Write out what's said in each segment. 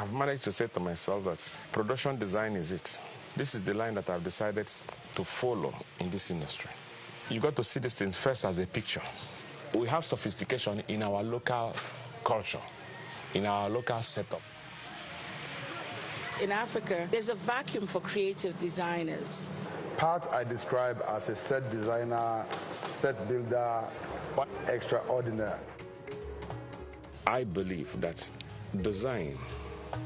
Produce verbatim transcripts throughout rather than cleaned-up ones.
I've managed to say to myself that production design is it. This is the line that I've decided to follow in this industry. You've got to see these things first as a picture. We have sophistication in our local culture, in our local setup. In Africa, there's a vacuum for creative designers. Part I describe as a set designer, set builder, but extraordinary. I believe that design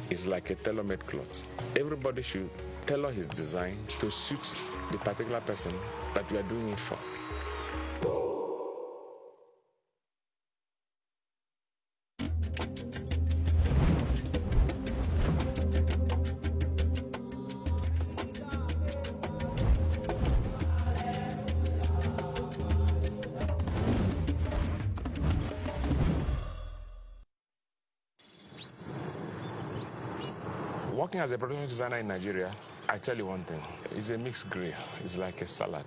is like a tailor-made cloth. Everybody should tailor his design to suit the particular person that we are doing it for. Working as a production designer in Nigeria, I tell you one thing, it's a mixed grill. It's like a salad.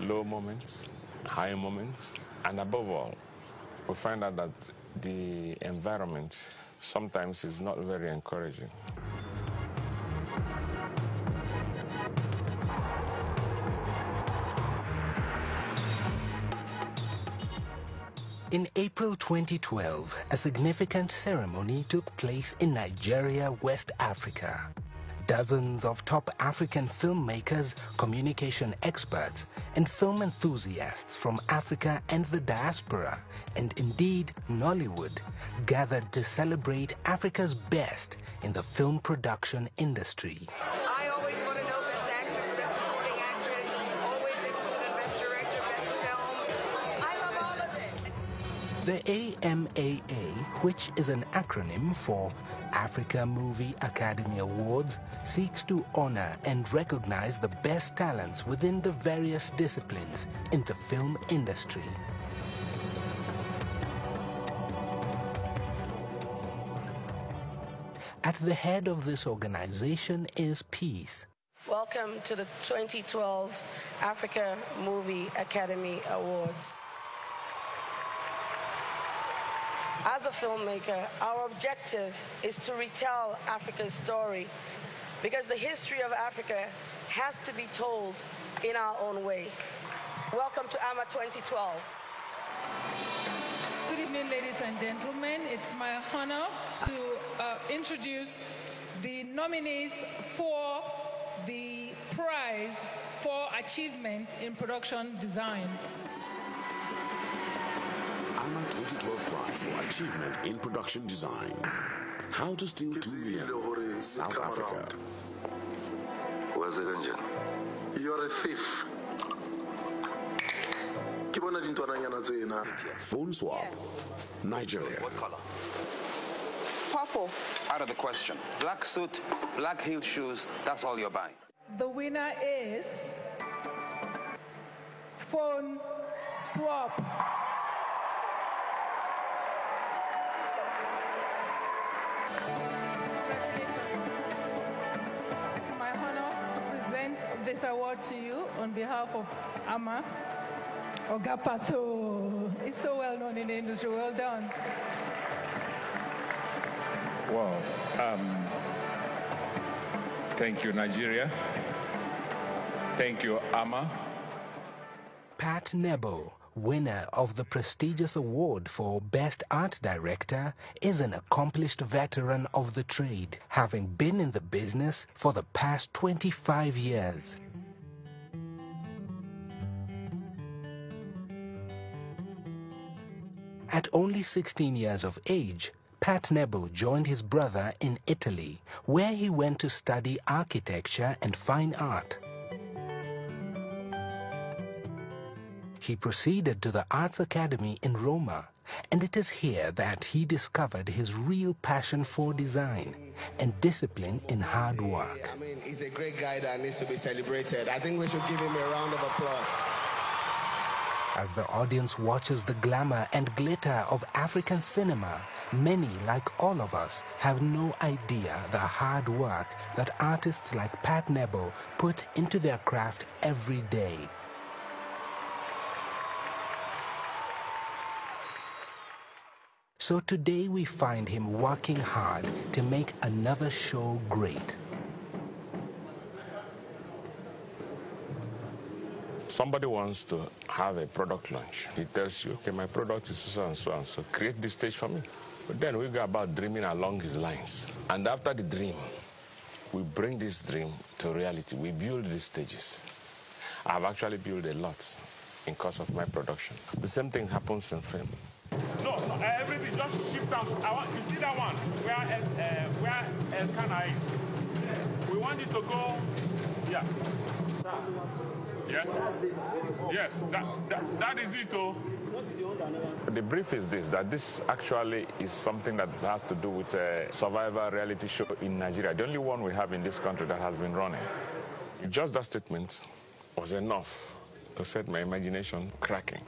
Low moments, high moments, and above all, we find out that the environment sometimes is not very encouraging. In April twenty twelve, a significant ceremony took place in Nigeria, West Africa. Dozens of top African filmmakers, communication experts, and film enthusiasts from Africa and the diaspora, and indeed Nollywood, gathered to celebrate Africa's best in the film production industry. The A M A A, which is an acronym for Africa Movie Academy Awards, seeks to honor and recognize the best talents within the various disciplines in the film industry. At the head of this organization is Peace. Welcome to the twenty twelve Africa Movie Academy Awards. As a filmmaker, our objective is to retell Africa's story, because the history of Africa has to be told in our own way. Welcome to A M A twenty twelve. Good evening, ladies and gentlemen. It's my honor to uh, introduce the nominees for the prize for achievements in production design. A M A twenty twelve prize for achievement in production design. How to steal two million, South Africa. You're a thief. Phone swap, Nigeria. What color? Purple. Out of the question. Black suit, black heel shoes. That's all you're buying. The winner is phone swap. It's my honor to present this award to you on behalf of A M A. Ogapato. It's so well known in the industry. Well done. Wow. Um, thank you, Nigeria. Thank you, A M A. Pat Nebo, winner of the prestigious award for Best Art Director, is an accomplished veteran of the trade, having been in the business for the past twenty-five years. At only sixteen years of age, Pat Nebo joined his brother in Italy, where he went to study architecture and fine art. He proceeded to the Arts Academy in Roma, and it is here that he discovered his real passion for design and discipline in hard work. I mean, he's a great guy that needs to be celebrated. I think we should give him a round of applause. As the audience watches the glamour and glitter of African cinema, many, like all of us, have no idea the hard work that artists like Pat Nebo put into their craft every day. So today we find him working hard to make another show great. Somebody wants to have a product launch. He tells you, okay, my product is so and so and so. Create this stage for me. But then we go about dreaming along his lines. And after the dream, we bring this dream to reality. We build these stages. I've actually built a lot in course of my production. The same thing happens in film. No, no, everything, just shift down. I want, you see that one, where uh, where Elkanah is? We want it to go, yeah. Yes, yes, that, that, that is it, oh. The brief is this, that this actually is something that has to do with a survivor reality show in Nigeria, the only one we have in this country that has been running. Just that statement was enough to set my imagination cracking.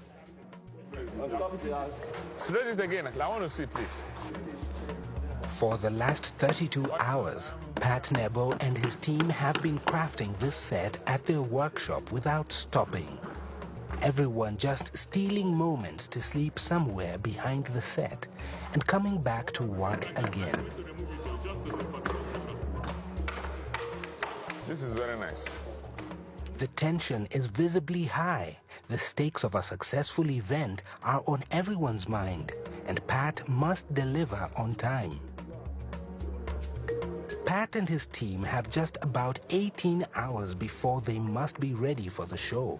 So this is again, I want to see, please. For the last thirty-two hours, Pat Nebo and his team have been crafting this set at their workshop without stopping. Everyone just stealing moments to sleep somewhere behind the set and coming back to work again. This is very nice. The tension is visibly high. The stakes of a successful event are on everyone's mind, and Pat must deliver on time. Pat and his team have just about eighteen hours before they must be ready for the show.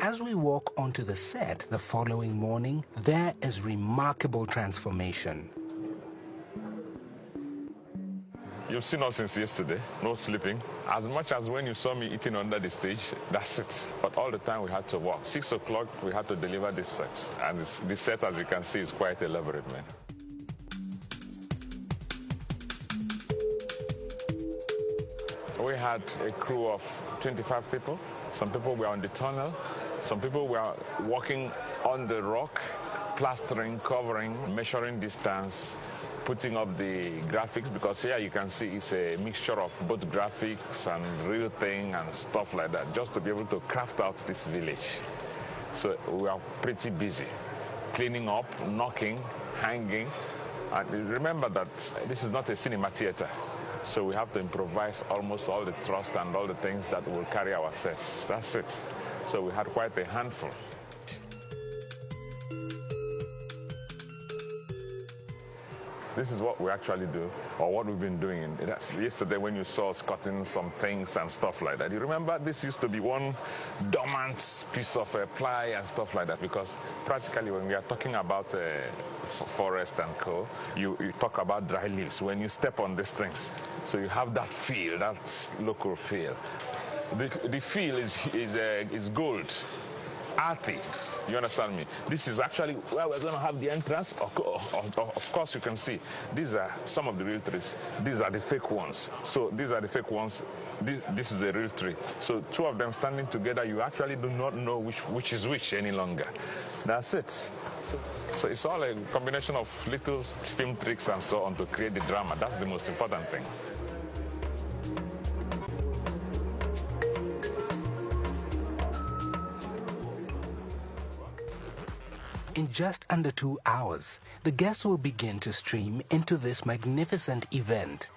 As we walk onto the set the following morning, there is remarkable transformation. You've seen us since yesterday, no sleeping. As much as when you saw me eating under the stage, that's it. But all the time we had to work. Six o'clock, we had to deliver this set. And the set, as you can see, is quite elaborate, man. We had a crew of twenty-five people. Some people were on the tunnel. Some people were walking on the rock, plastering, covering, measuring distance, putting up the graphics, because here you can see it's a mixture of both graphics and real thing and stuff like that, just to be able to craft out this village. So we are pretty busy, cleaning up, knocking, hanging. And remember that this is not a cinema theater. So we have to improvise almost all the thrust and all the things that will carry our sets. That's it. So we had quite a handful. This is what we actually do, or what we've been doing. That's yesterday when you saw us cutting some things and stuff like that. You remember this used to be one dormant piece of uh, ply and stuff like that, because practically when we are talking about uh, forest and co, you, you talk about dry leaves when you step on these things. So you have that feel, that local feel. The, the feel is, is, uh, is gold, earthy. You understand me? This is actually where we're going to have the entrance. Of course, you can see these are some of the real trees. These are the fake ones. So these are the fake ones. This, this is a real tree. So two of them standing together, you actually do not know which, which is which any longer. That's it. So it's all a combination of little film tricks and so on to create the drama. That's the most important thing. In just under two hours, the guests will begin to stream into this magnificent event.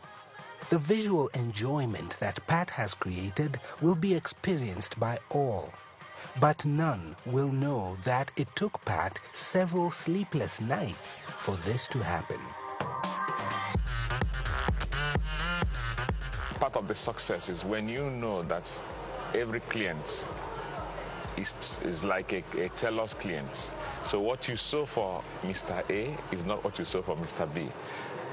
The visual enjoyment that Pat has created will be experienced by all, but none will know that it took Pat several sleepless nights for this to happen. Part of the success is when you know that every client is, is like a, a telos client. So what you saw for Mister A is not what you saw for Mister B.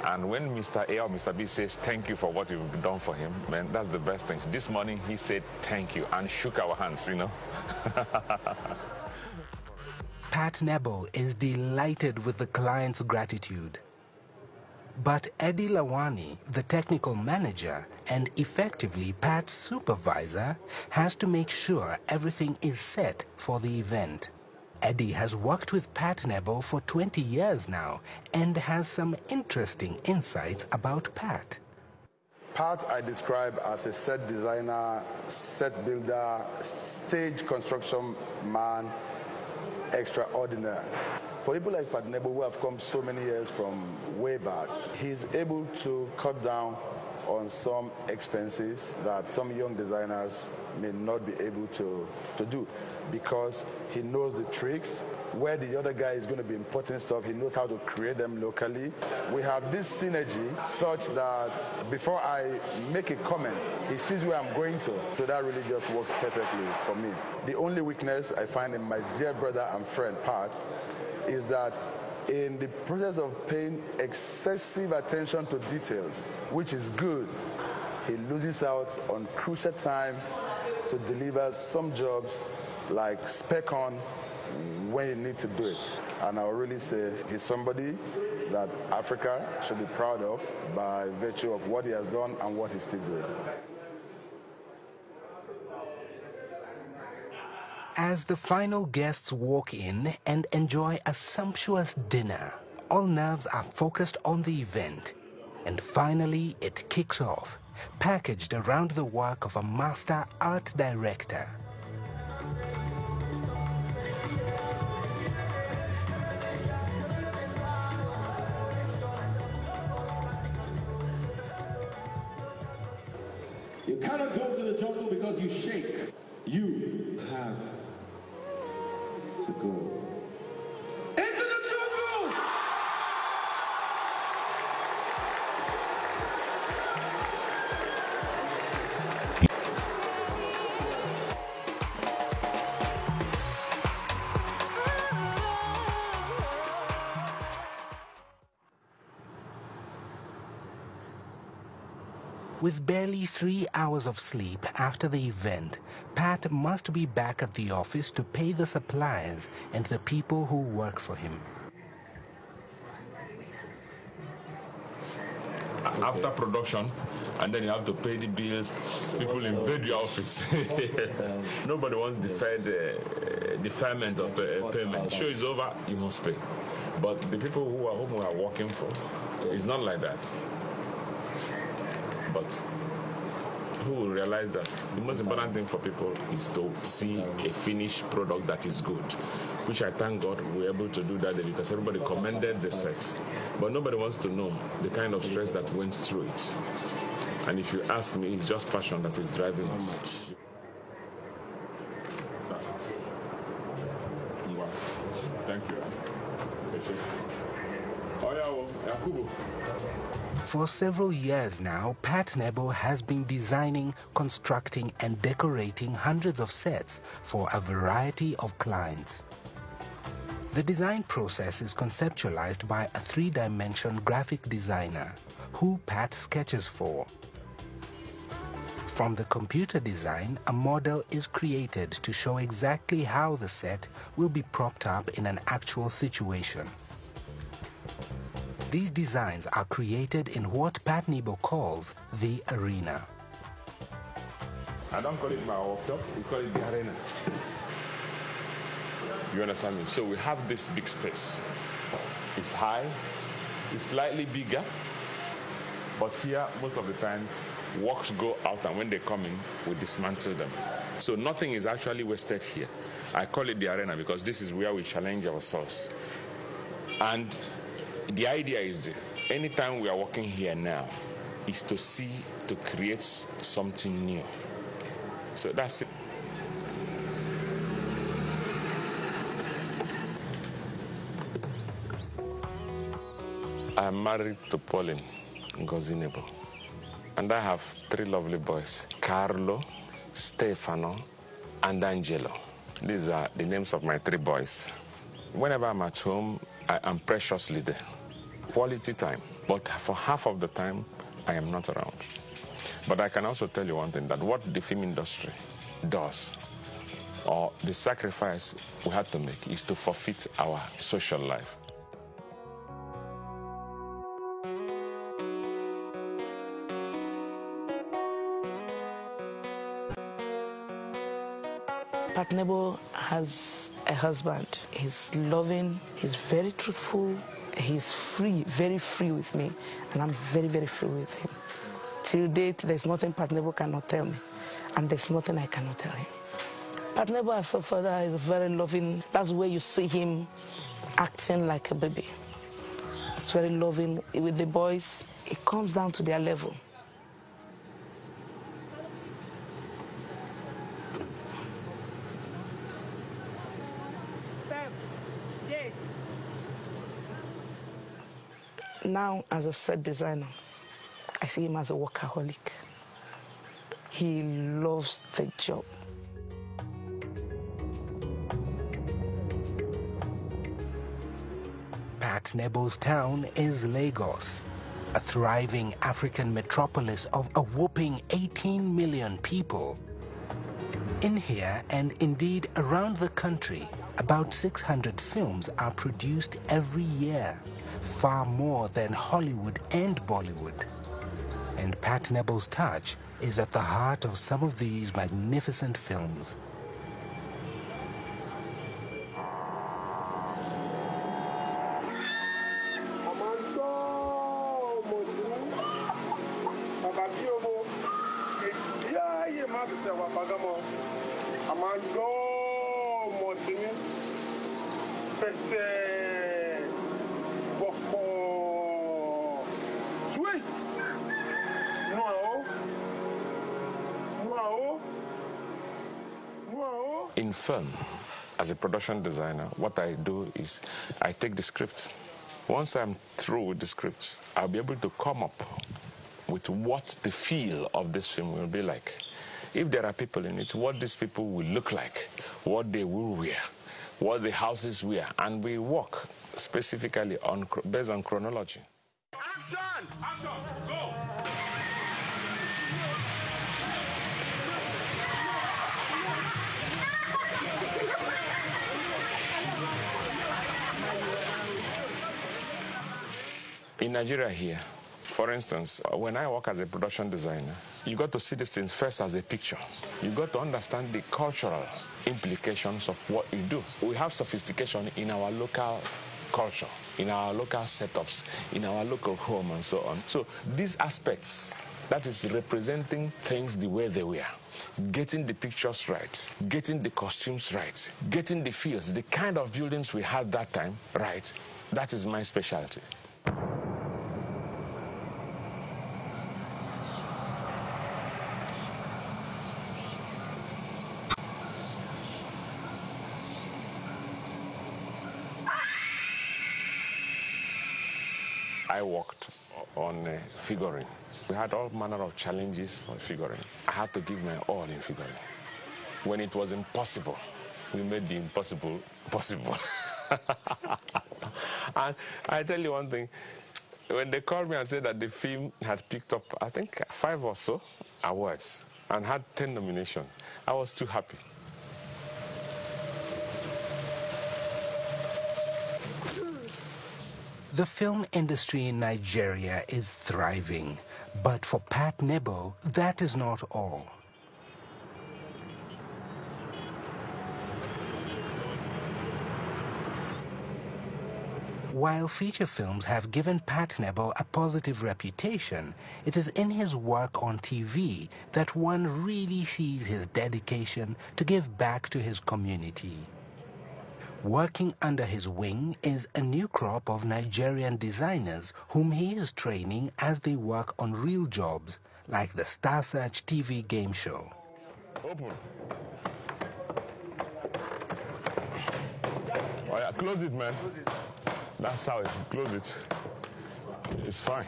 And when Mister A or Mister B says thank you for what you've done for him, man, that's the best thing. This morning he said thank you and shook our hands, you know. Pat Nebo is delighted with the client's gratitude. But Eddie Lawani, the technical manager and effectively Pat's supervisor, has to make sure everything is set for the event. Eddie has worked with Pat Nebo for twenty years now and has some interesting insights about Pat. Pat I describe as a set designer, set builder, stage construction man, extraordinary. For people like Pat Nebo who have come so many years from way back, he's able to cut down on some expenses that some young designers may not be able to, to do, because he knows the tricks. Where the other guy is going to be importing stuff, he knows how to create them locally. We have this synergy such that before I make a comment, he sees where I'm going to. So that really just works perfectly for me. The only weakness I find in my dear brother and friend Pat is that in the process of paying excessive attention to details, which is good, he loses out on crucial time to deliver some jobs like spec on when you need to do it. And I will really say he's somebody that Africa should be proud of by virtue of what he has done and what he's still doing. As the final guests walk in and enjoy a sumptuous dinner, all nerves are focused on the event. And finally, it kicks off, packaged around the work of a master art director. You cannot go to the jungle because you shake. You have to go into the jungle! With barely three hours of sleep after the event, Pat must be back at the office to pay the suppliers and the people who work for him. After production, and then you have to pay the bills, people invade your office. Nobody wants deferred uh, deferment of uh, payment. Show is over, you must pay. But the people who are whom we are working for, it's not like that. But who will realize that the most important thing for people is to see a finished product that is good, which I thank God we were able to do that day, because everybody commended the set. But nobody wants to know the kind of stress that went through it. And if you ask me, it's just passion that is driving us. That's it. Thank you. For several years now, Pat Nebo has been designing, constructing and decorating hundreds of sets for a variety of clients. The design process is conceptualized by a three-dimensional graphic designer, who Pat sketches for. From the computer design, a model is created to show exactly how the set will be propped up in an actual situation. These designs are created in what Pat Nebo calls the arena. I don't call it my workshop, we call it the arena. You understand me? So we have this big space. It's high, it's slightly bigger, but here, most of the times, works go out, and when they come in, we dismantle them. So nothing is actually wasted here. I call it the arena because this is where we challenge ourselves. And the idea is that anytime we are working here now is to see, to create something new. So that's it. I'm married to Pauline Ogo Nebo, and I have three lovely boys, Carlo, Stefano, and Angelo. These are the names of my three boys. Whenever I'm at home, I am preciously there. Quality time, but for half of the time, I am not around. But I can also tell you one thing, that what the film industry does, or the sacrifice we had to make, is to forfeit our social life. Pat Nebo has a husband. He's loving, he's very truthful, he's free, very free with me, and I'm very, very free with him. Till date, there's nothing Pat Nebo cannot tell me, and there's nothing I cannot tell him. Pat Nebo as a father is very loving. That's where you see him acting like a baby. It's very loving. With the boys, it comes down to their level. Now, as a set designer, I see him as a workaholic. He loves the job. Pat Nebo's town is Lagos, a thriving African metropolis of a whopping eighteen million people. In here, and indeed around the country, about six hundred films are produced every year, far more than Hollywood and Bollywood. And Pat Nebo's touch is at the heart of some of these magnificent films. In film, as a production designer, what I do is I take the script. Once I'm through with the script, I'll be able to come up with what the feel of this film will be like. If there are people in it, what these people will look like, what they will wear, what the houses wear, and we work specifically on, based on chronology. Action! Action! Go! In Nigeria here, for instance, when I work as a production designer, you got to see these things first as a picture. You got to understand the cultural implications of what you do. We have sophistication in our local culture, in our local setups, in our local home and so on. So these aspects, that is representing things the way they were, getting the pictures right, getting the costumes right, getting the fields, the kind of buildings we had that time right, that is my specialty. I worked on uh, figuring. We had all manner of challenges for figuring. I had to give my all in figuring. When it was impossible, we made the impossible possible. And I tell you one thing, when they called me and said that the film had picked up, I think, five or so awards and had ten nominations, I was too happy. The film industry in Nigeria is thriving, but for Pat Nebo, that is not all. While feature films have given Pat Nebo a positive reputation, it is in his work on T V that one really sees his dedication to give back to his community. Working under his wing is a new crop of Nigerian designers whom he is training as they work on real jobs, like the Star Search T V game show. Open. Oh yeah, close it, man. Close it. That's how it, close it. It's fine.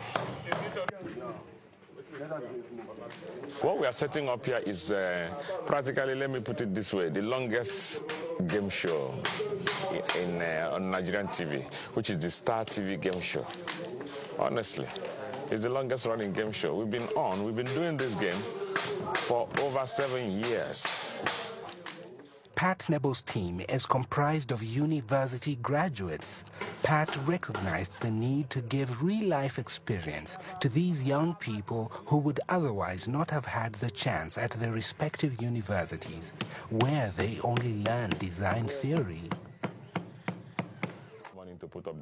What we are setting up here is uh, practically, let me put it this way, the longest game show in, uh, on Nigerian T V, which is the Star T V game show. Honestly, it's the longest running game show. We've been on, we've been doing this game for over seven years. Pat Nebo's team is comprised of university graduates. Pat recognized the need to give real-life experience to these young people who would otherwise not have had the chance at their respective universities, where they only learn design theory.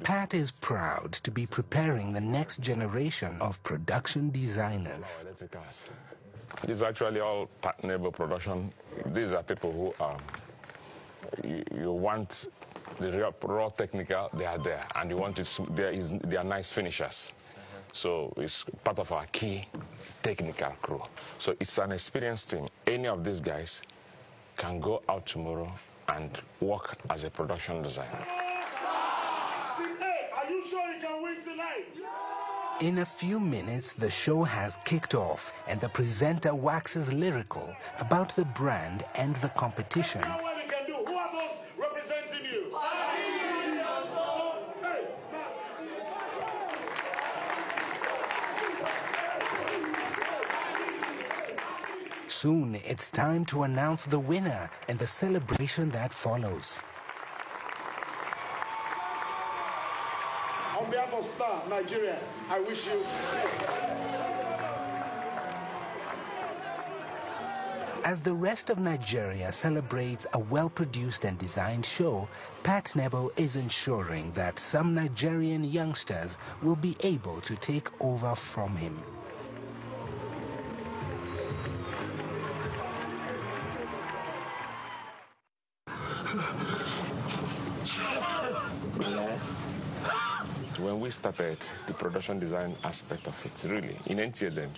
Pat is proud to be preparing the next generation of production designers. This is actually all Pat Nebo production. These are people who are, you, you want the real, raw technical, they are there, and you want it, there is, they are nice finishers. So it's part of our key technical crew. So it's an experienced team. Any of these guys can go out tomorrow and work as a production designer. Are you sure you can win tonight? In a few minutes, the show has kicked off, and the presenter waxes lyrical about the brand and the competition. Now what we can do? Who are those representing you? Soon, it's time to announce the winner and the celebration that follows. On behalf of Star Nigeria, I wish you... As the rest of Nigeria celebrates a well-produced and designed show, Pat Nebo is ensuring that some Nigerian youngsters will be able to take over from him. When we started the production design aspect of it, really, in N T A then,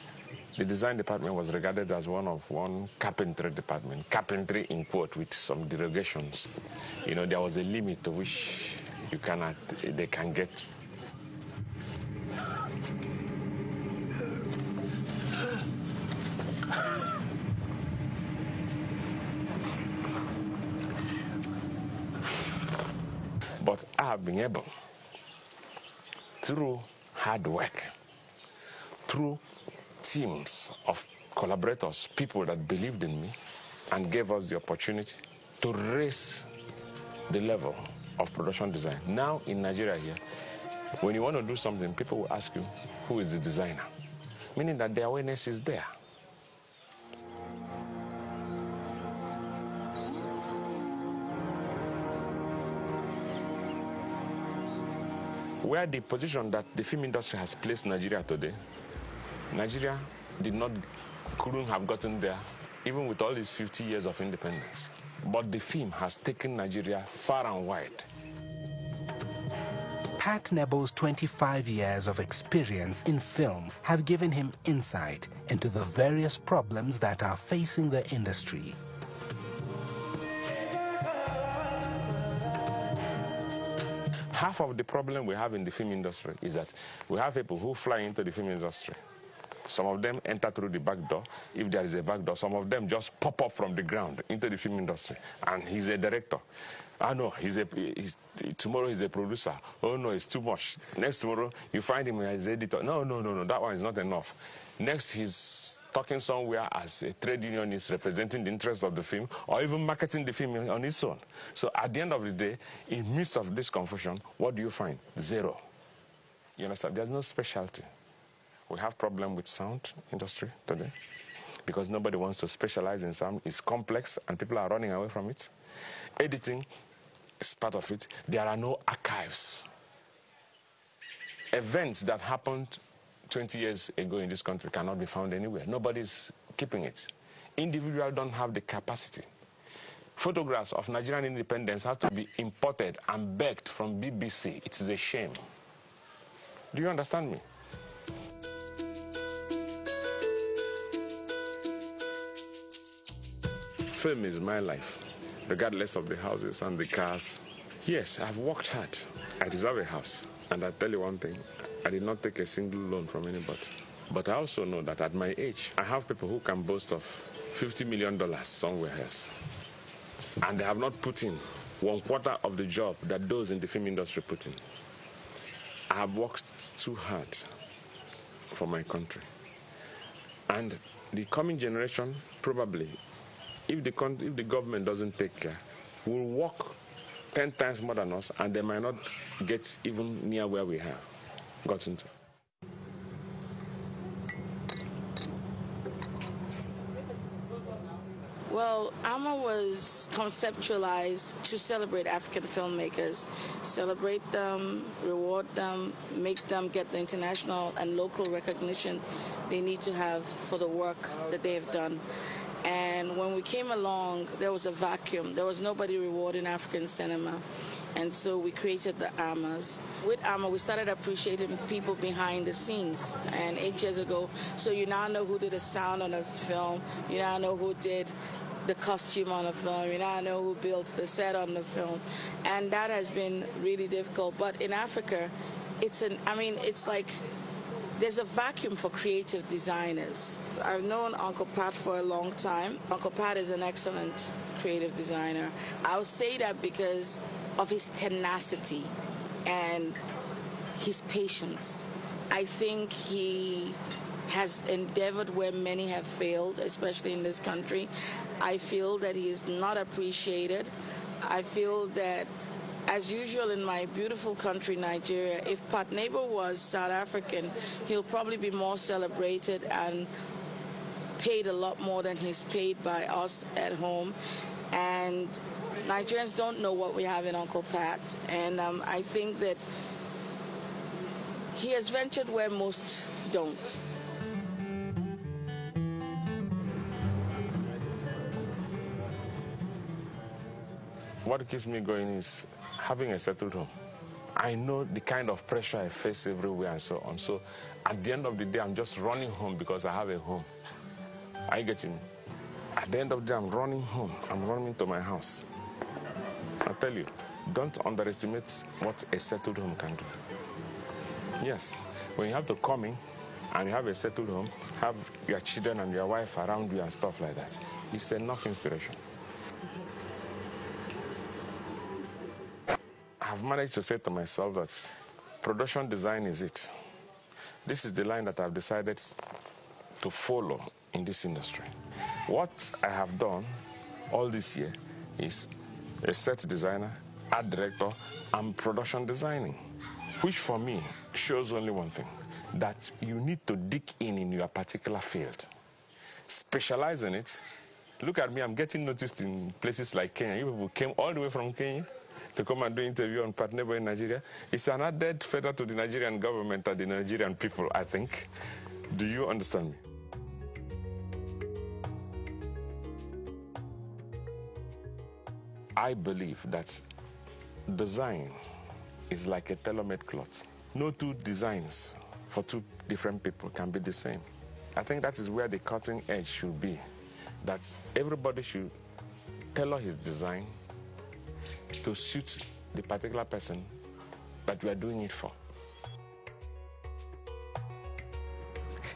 the design department was regarded as one of one carpentry department, carpentry in quote, with some derogations. You know, there was a limit to which you cannot, they can get. But I have been able, through hard work, through teams of collaborators, people that believed in me and gave us the opportunity to raise the level of production design. Now in Nigeria here, when you want to do something, people will ask you, who is the designer? Meaning that the awareness is there. Where the position that the film industry has placed Nigeria today, Nigeria did not, couldn't have gotten there, even with all these fifty years of independence. But the film has taken Nigeria far and wide. Pat Nebo's twenty-five years of experience in film have given him insight into the various problems that are facing the industry. Half of the problem we have in the film industry is that we have people who fly into the film industry. Some of them enter through the back door, if there is a back door. Some of them just pop up from the ground into the film industry. And he's a director. Ah, no, he's a, he's, tomorrow he's a producer. Oh, no, it's too much. Next tomorrow, you find him as editor. No, no, no, no, that one is not enough. Next, he's talking somewhere as a trade unionist representing the interests of the film, or even marketing the film on its own. So at the end of the day, in the midst of this confusion, what do you find? Zero. You understand? There's no specialty. We have problem with sound industry today because nobody wants to specialize in sound. It's complex and people are running away from it. Editing is part of it. There are no archives. Events that happened twenty years ago in this country cannot be found anywhere. Nobody's keeping it. Individuals don't have the capacity. Photographs of Nigerian independence have to be imported and begged from B B C. It is a shame. Do you understand me? Film is my life, regardless of the houses and the cars. Yes, I've worked hard. I deserve a house. And I tell you one thing, I did not take a single loan from anybody. But I also know that at my age, I have people who can boast of fifty million dollars somewhere else. And they have not put in one quarter of the job that those in the film industry put in. I have worked too hard for my country. And the coming generation, probably, if the, if the government doesn't take care, will work ten times more than us, and they might not get even near where we have gotten to. Well, A M A was conceptualized to celebrate African filmmakers, celebrate them, reward them, make them get the international and local recognition they need to have for the work that they have done. And when we came along, there was a vacuum. There was nobody rewarding African cinema. And so we created the A M As. With A M A, we started appreciating people behind the scenes. And eight years ago, so you now know who did the sound on a film. You now know who did the costume on a film. You now know who built the set on the film. And that has been really difficult. But in Africa, it's an, I mean, it's like, there's a vacuum for creative designers. I've known Uncle Pat for a long time. Uncle Pat is an excellent creative designer. I'll say that because of his tenacity and his patience. I think he has endeavored where many have failed, especially in this country. I feel that he is not appreciated. I feel that, as usual in my beautiful country, Nigeria, if Pat Nebo was South African, he'll probably be more celebrated and paid a lot more than he's paid by us at home. And Nigerians don't know what we have in Uncle Pat. And um, I think that he has ventured where most don't. What keeps me going is having a settled home. I know the kind of pressure I face everywhere and so on. So at the end of the day, I'm just running home because I have a home. Are you getting me? At the end of the day, I'm running home. I'm running to my house. I tell you, don't underestimate what a settled home can do. Yes, when you have to come in and you have a settled home, have your children and your wife around you and stuff like that, it's enough inspiration. I've managed to say to myself that production design is it. This is the line that I've decided to follow in this industry. What I have done all this year is a set designer, art director, and production designing, which for me shows only one thing, that you need to dig in in your particular field, specialize in it. Look at me, I'm getting noticed in places like Kenya. You people came all the way from Kenya to come and do interview on Pat Nebo in Nigeria. It's an added feather to the Nigerian government and the Nigerian people, I think. Do you understand me? I believe that design is like a tailor-made cloth. No two designs for two different people can be the same. I think that is where the cutting edge should be, that everybody should tailor his design to suit the particular person that we are doing it for.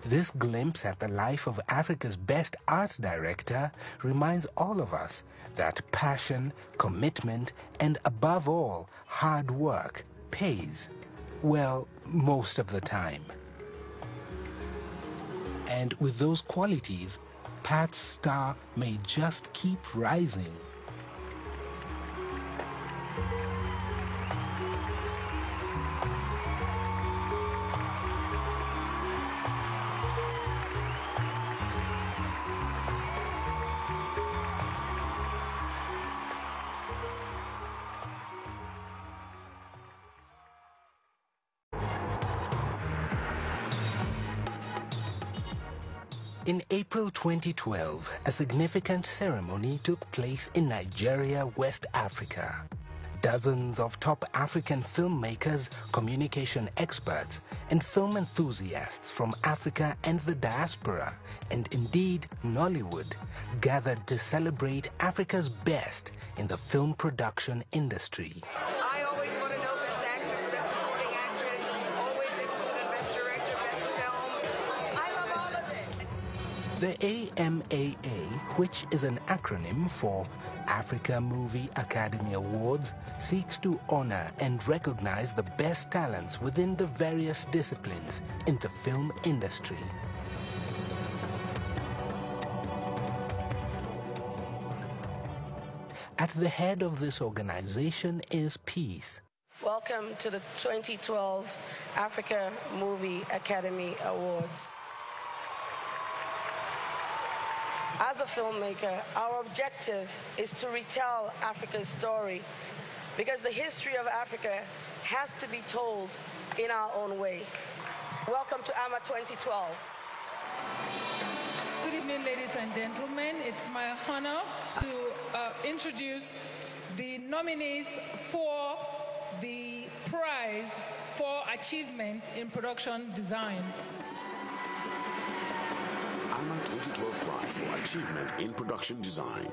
This glimpse at the life of Africa's best art director reminds all of us that passion, commitment, and above all, hard work pays. Well, most of the time. And with those qualities, Pat's star may just keep rising. In April twenty twelve, a significant ceremony took place in Nigeria, West Africa. Dozens of top African filmmakers, communication experts, and film enthusiasts from Africa and the diaspora, and indeed Nollywood, gathered to celebrate Africa's best in the film production industry. The A M A A, which is an acronym for Africa Movie Academy Awards, seeks to honor and recognize the best talents within the various disciplines in the film industry. At the head of this organization is peace. Welcome to the twenty twelve Africa Movie Academy Awards. As a filmmaker, our objective is to retell Africa's story, because the history of Africa has to be told in our own way. Welcome to A M A twenty twelve. Good evening, ladies and gentlemen. It's my honor to uh, introduce the nominees for the prize for achievements in production design. A M A twenty twelve prize for achievement in production design.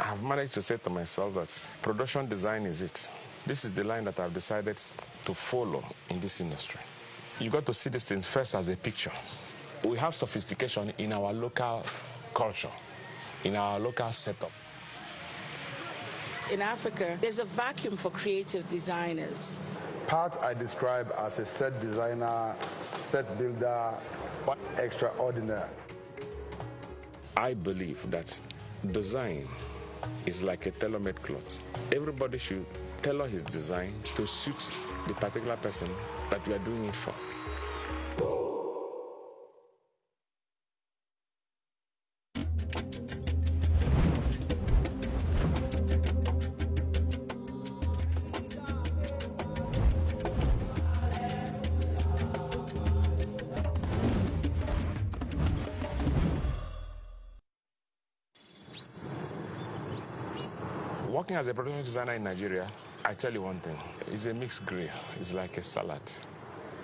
I've managed to say to myself that production design is it. This is the line that I've decided to follow in this industry. You've got to see these things first as a picture. We have sophistication in our local culture, in our local setup. In Africa, there's a vacuum for creative designers. Part I describe as a set designer, set builder, but extraordinary. I believe that design is like a tailor-made cloth. Everybody should tailor his design to suit the particular person that we are doing it for. Working as a production designer in Nigeria, I tell you one thing, it's a mixed grill. It's like a salad.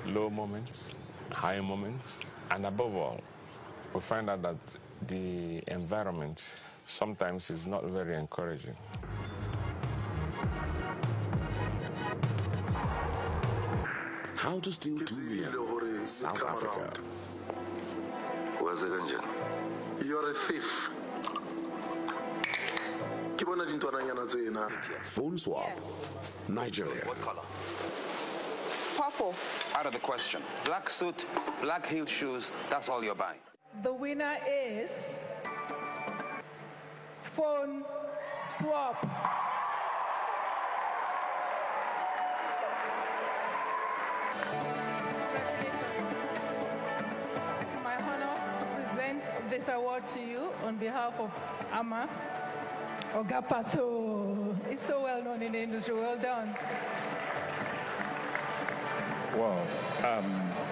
Low moments, high moments, and above all, we find out that the environment sometimes is not very encouraging. How to steal two million, South Africa. Where's the engine? You're a thief. Phone swap. Nigeria. What color? Purple. Out of the question. Black suit, black heel shoes, that's all you're buying. The winner is... Phone swap. It's my honor to present this award to you on behalf of A M A. Oga Pato, it's so well known in the industry. Well done. Well, um,